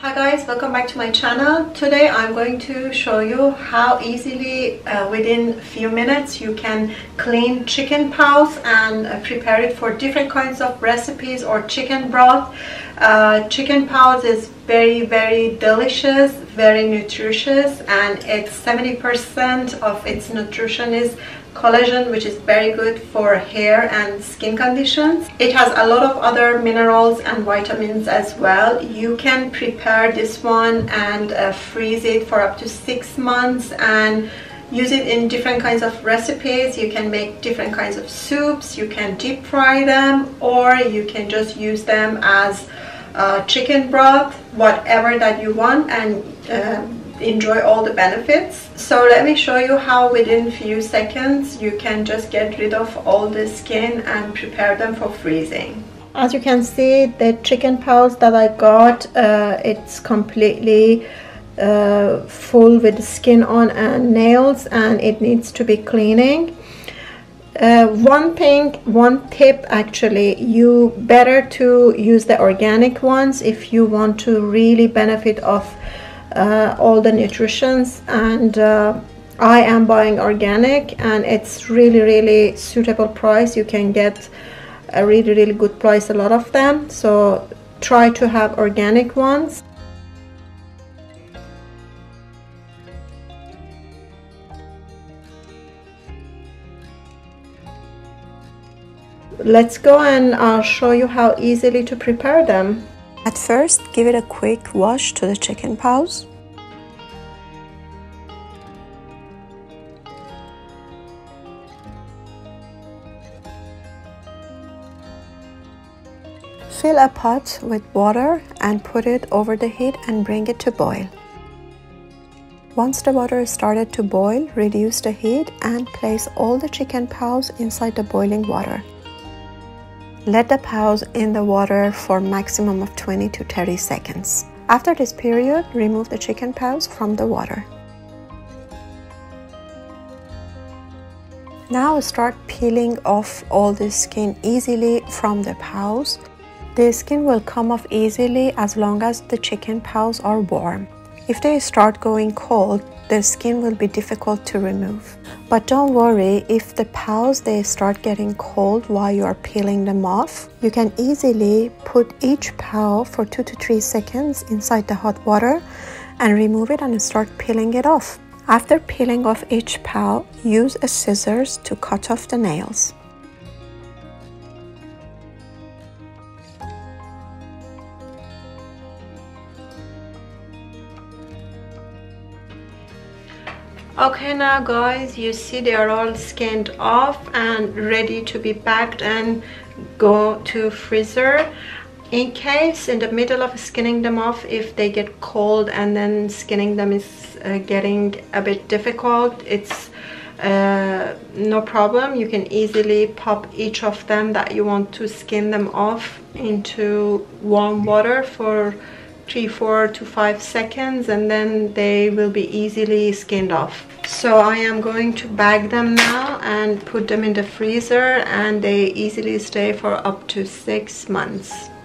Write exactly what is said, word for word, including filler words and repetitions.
Hi guys, welcome back to my channel. Today I'm going to show you how easily uh, within few minutes you can clean chicken paws and uh, prepare it for different kinds of recipes or chicken broth. Uh, chicken paws is very very delicious, very nutritious, and it's seventy percent of its nutrition is collagen, which is very good for hair and skin conditions. It has a lot of other minerals and vitamins as well. You can prepare this one and uh, freeze it for up to six months and use it in different kinds of recipes. You can make different kinds of soups, you can deep fry them, or you can just use them as uh, chicken broth, whatever that you want, and uh, enjoy all the benefits. So let me show you how within few seconds you can just get rid of all the skin and prepare them for freezing. As you can see, the chicken paws that I got, uh, it's completely uh, full with skin on and nails, and it needs to be cleaning. Uh, one thing, one tip actually, you better to use the organic ones if you want to really benefit of Uh, all the nutritions, and uh, I am buying organic, and it's really really suitable price. You can get a really really good price, a lot of them, so try to have organic ones. Let's go and I'll show you how easily to prepare them. At first, give it a quick wash to the chicken paws. Fill a pot with water and put it over the heat and bring it to boil. Once the water started to boil, reduce the heat and place all the chicken paws inside the boiling water. Let the paws in the water for maximum of twenty to thirty seconds. After this period, remove the chicken paws from the water. Now start peeling off all the skin easily from the paws. The skin will come off easily as long as the chicken paws are warm. If they start going cold, the skin will be difficult to remove. But don't worry, if the paws they start getting cold while you are peeling them off, you can easily put each paw for two to three seconds inside the hot water and remove it and start peeling it off. After peeling off each paw, use a scissors to cut off the nails. Okay, now guys, you see they are all skinned off and ready to be packed and go to freezer. In case in the middle of skinning them off, if they get cold and then skinning them is uh, getting a bit difficult, it's uh, no problem. You can easily pop each of them that you want to skin them off into warm water for three, four to five seconds, and then they will be easily skinned off. So I am going to bag them now and put them in the freezer, and they easily stay for up to six months.